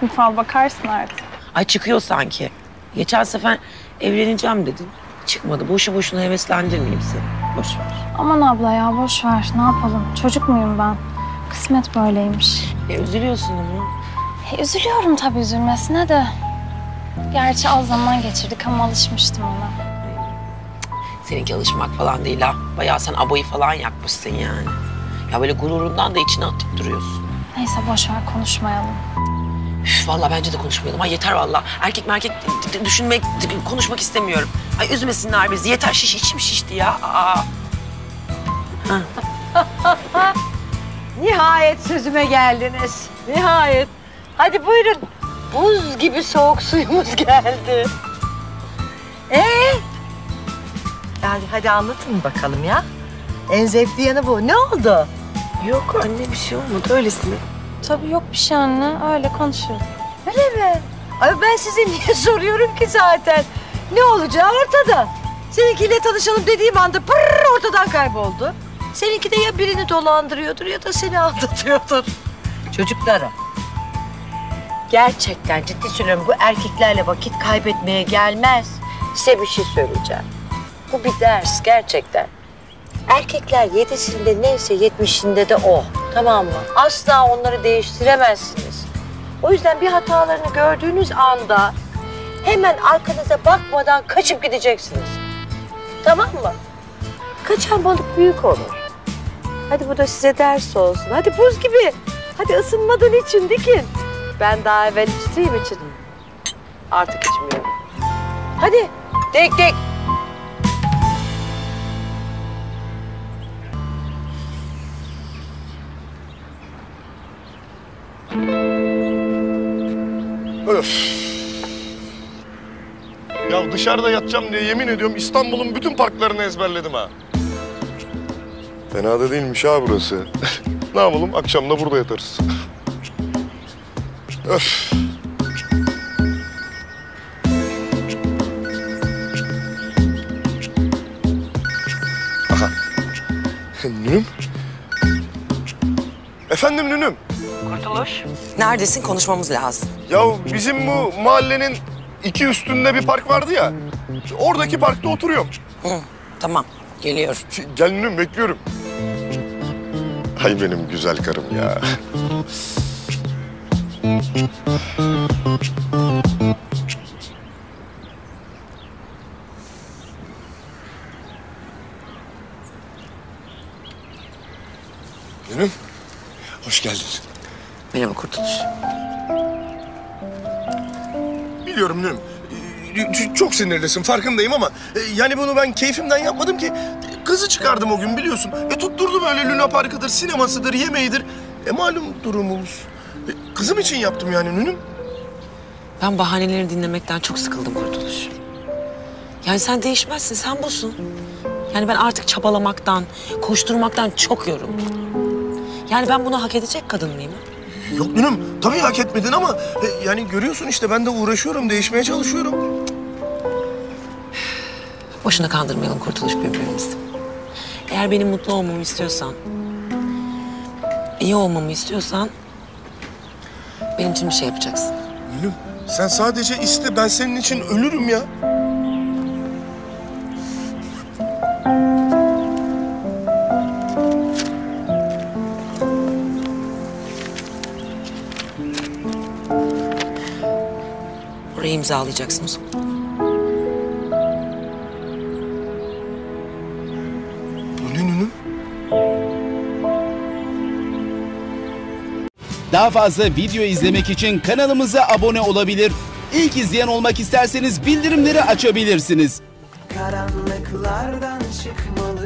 Mutfağa bakarsın artık. Ay çıkıyor sanki. Geçen sefer evleneceğim dedin. Çıkmadı. Boşu boşuna heveslendirmeyeyim seni. Boş ver. Aman abla ya boş ver. Ne yapalım? Çocuk muyum ben? Kısmet böyleymiş. Üzülüyorsun ama. Üzülüyorum tabii üzülmesine de. Gerçi az zaman geçirdik ama alışmıştım ona. Seninki alışmak falan değil ha. Bayağı sen abayı falan yakmışsın yani. Ya böyle gururundan da içine atıp duruyorsun. Neyse boş ver konuşmayalım. Üf, vallahi bence de konuşmayalım. Ay yeter vallahi. Erkek merkek düşünmek, konuşmak istemiyorum. Ay üzmesinler bizi. Yeter şiş, içim şişti ya. Nihayet sözüme geldiniz. Nihayet. Hadi buyurun. Buz gibi soğuk suyumuz geldi. Yani hadi anlatın bakalım ya. En zevkli yanı bu. Ne oldu? Yok anne bir şey olmadı. Öylesine. Tabii yok bir şey anne. Öyle konuşuyoruz. Öyle mi? Ay ben size niye soruyorum ki zaten? Ne olacağı ortada. Seninkiyle tanışalım dediğim anda pırrr ortadan kayboldu. Seninki de ya birini dolandırıyordur ya da seni aldatıyordur. Çocuklara. Gerçekten ciddi söylüyorum bu erkeklerle vakit kaybetmeye gelmez. Size bir şey söyleyeceğim. Bu bir ders gerçekten. Erkekler 7'sinde neyse 70'inde de o. Tamam mı? Asla onları değiştiremezsiniz. O yüzden bir hatalarını gördüğünüz anda hemen arkanıza bakmadan kaçıp gideceksiniz. Tamam mı? Kaçan balık büyük olur. Hadi bu da size ders olsun. Hadi buz gibi. Hadi ısınmadan için dikin. Ben daha evvel içtiğim için artık içmiyorum. Hadi dik dik. Öf. Ya dışarıda yatacağım diye yemin ediyorum İstanbul'un bütün parklarını ezberledim ha. Fena da değilmiş ha burası. Ne yapalım? Akşam da burada yatarız. Öf. Aha. Nünüm? Efendim Nünüm? Kurtuluş. Neredesin? Konuşmamız lazım. Ya bizim bu mahallenin 2 üstünde bir park vardı ya. Oradaki parkta oturuyorum. Hı, tamam. Geliyorum. Gel Nünüm, bekliyorum. Ay benim güzel karım ya. Nünüm, hoş geldin. Merhaba Kurtuluş. Biliyorum Nünüm. Çok sinirlisin farkındayım ama yani bunu ben keyfimden yapmadım ki. Kızı çıkardım o gün biliyorsun. Tutturdu böyle Luna Park'ıdır, sinemasıdır, yemeğidir. Malum durumumuz. Kızım için yaptım yani Nünüm. Ben bahaneleri dinlemekten çok sıkıldım Kurtuluş. Yani sen değişmezsin, sen busun. Yani ben artık çabalamaktan, koşturmaktan çok yoruldum. Yani ben bunu hak edecek kadın mıyım? Yok Nünüm, tabii hak etmedin ama yani görüyorsun işte ben de uğraşıyorum, değişmeye çalışıyorum. Boşuna kandırmayalım Kurtuluş birbirimizi. Eğer benim mutlu olmamı istiyorsan, iyi olmamı istiyorsan benim için bir şey yapacaksın. Nünüm, sen sadece iste, ben senin için ölürüm ya. Burayı imzalayacaksınız. Bu ne Nünüm? Daha fazla video izlemek için kanalımıza abone olabilir. İlk izleyen olmak isterseniz bildirimleri açabilirsiniz. Karanlıklardan çıkmalı.